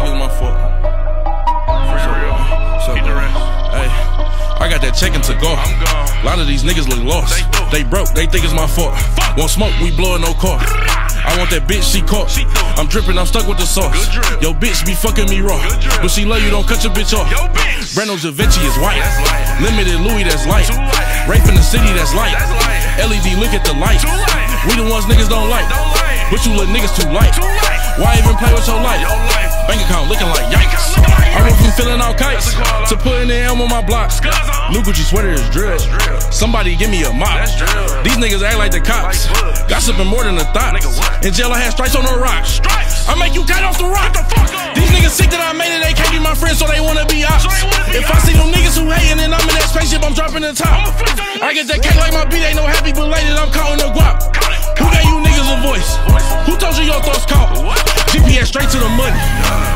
think it's my fault. So hey, I got that check and took off. A lot of these niggas look lost. They broke, they think it's my fault. Won't smoke, we blowin' no car. I want that bitch, she caught. I'm drippin', I'm stuck with the sauce. Yo bitch be fucking me raw, but she love you, don't cut your bitch off. Breno Javici is white, Limited Louis, that's light. Rape in the city, that's light. LED, look at the lights. We the ones niggas don't like, but you little niggas too light. Why even play with your life? Bank account looking like yikes. I went from filling out kites to putting the M on my block. New Gucci sweater is drill. Somebody give me a mop. These niggas act like the cops. Gossiping more than the thoughts. In jail I had stripes on the rocks. I make you cut off the rock. These niggas sick that I made it. They can't be my friends, so they wanna be ops. If I see them niggas who hatin', then I'm in that spaceship, I'm dropping the top. I get that cake like my beat, ain't no happy belated, I'm caught in the guap. Who gave you niggas a voice? Who told you your thoughts count? GPS straight to the money.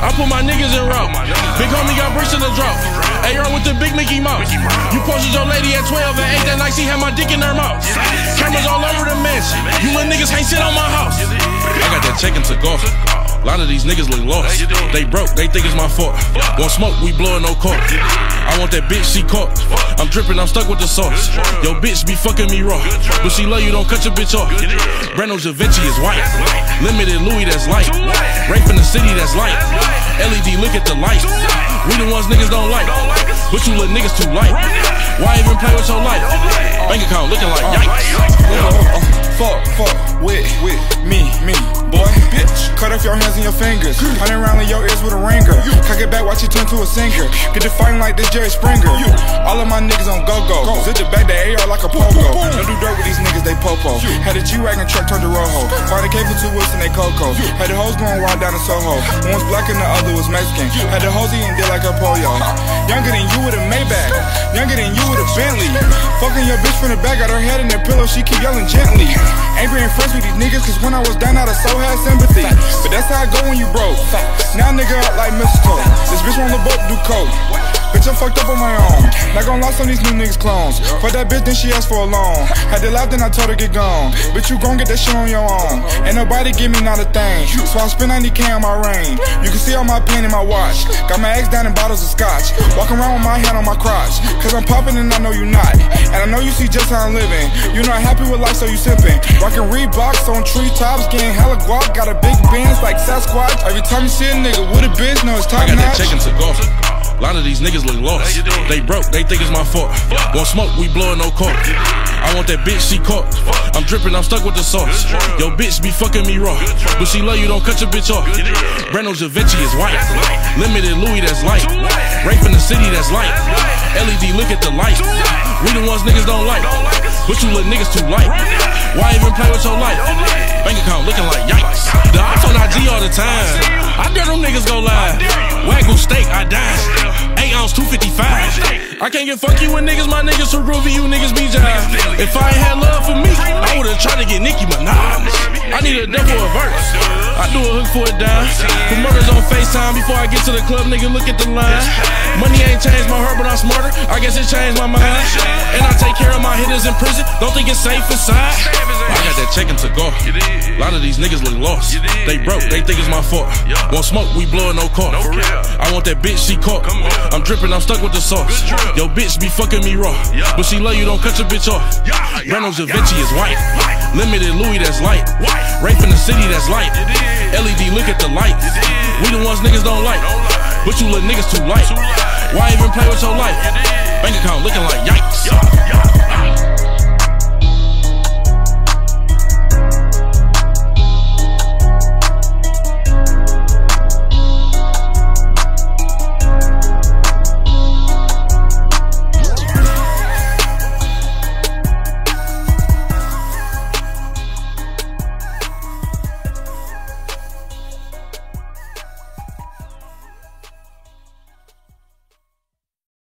I put my niggas in route. Big homie got bricks in the drop. AR with the big Mickey Mouse. You posted your lady at 12 and 8 that night, she had my dick in her mouth. Cameras all over the mansion. You little niggas can't sit on my house. I got that check and took off. A lot of these niggas look lost. They broke, they think it's my fault. Won't smoke, we blowin' no car. I want that bitch, she caught. I'm drippin', I'm stuck with the sauce. Yo bitch be fucking me raw, but she love you, don't cut your bitch off. Breno Javici is white, Limited Louis, that's light. Rape in the city, that's light. LED, look at the lights. We the ones niggas don't like, but you little niggas too light. Why even play with your life? Bank account looking like yikes. Fuck with me, boy. Bitch, cut off your hands and your fingers. I done round in your ears with a ringer. Cock it back, watch you turn to a singer. Get to fighting like this Jerry Springer. All of my niggas on go-go. Zip the back, that AR like a pogo. Don't do dirt with these niggas, they popo. Had a G-Wagon truck turned to Rojo. Bought a cable 2 wheels and they coco. Had the hoes going wild down in Soho. One was black and the other was Mexican. Had the hoes eating dick like a pollo. Younger than you with a Maybach. Younger than you with a Bentley. Fucking your bitch from the back, got her head in the pillow, she keep yelling gently. Angry and friends with these niggas, cause when I was down, I so had sympathy. But that's how I go when you broke. Now nigga up like Mexico. This bitch wanna boat do coke. Bitch, I'm fucked up on my own. Not gonna lie, some of these new niggas clones. Fuck that bitch, then she asked for a loan. Had the life, then I told her get gone. Bitch, you gon' get that shit on your own. Ain't nobody give me not a thing. So I spent 90K on my ring. You can see all my pen in my watch. Got my ex down in bottles of scotch. Walking around with my hand on my crotch. Cause I'm popping and I know you not. And I know you see just how I'm living. You're not happy with life, so you simping. Rockin' Reeboks on treetops, getting hella guap. Got a big Benz like Sasquatch. Every time you see a nigga with a bitch, know it's top notch. I got that check and took off. A lot of these niggas look lost. They broke, they think it's my fault. Won't smoke, we blowin' no car. I want that bitch, she caught. I'm drippin', I'm stuck with the sauce. Yo bitch be fucking me raw, but she love you, don't cut your bitch off. Breno Javici is white, Limited Louis, that's light. Rape in the city, that's light. LED, look at the lights. We the ones niggas don't like, but you little niggas too light. Why even play with your life? Bank account looking like yikes. The ops on IG all the time, I dare them niggas go live. Wagyu steak, I dine. 8 ounce, 255. I can't get fuck you with niggas, my niggas so groovy, you niggas be jive. If I ain't had love for me, I would've tried to get Nicki Minaj. I need a dip for a verse, I do a hook for a dime. The murders on FaceTime before I get to the club, nigga, look at the line. Money ain't changed my heart, but I'm smarter, I guess it changed my mind. And I take care of my hitters in prison, don't think it's safe inside. I got that check and took off. A lot of these niggas look lost. They broke, they think it's my fault. Won't smoke, we blowin' no car. I want that bitch, she caught. I'm drippin', I'm stuck with the sauce. Yo bitch be fucking me raw, but she love you, don't cut your bitch off. Breno Javici is white, Limited Louis, that's light. Rape in the city, that's light. LED, look at the lights. We the ones niggas don't like, but you little niggas too light. Why even play with your life? Bank account looking like yikes.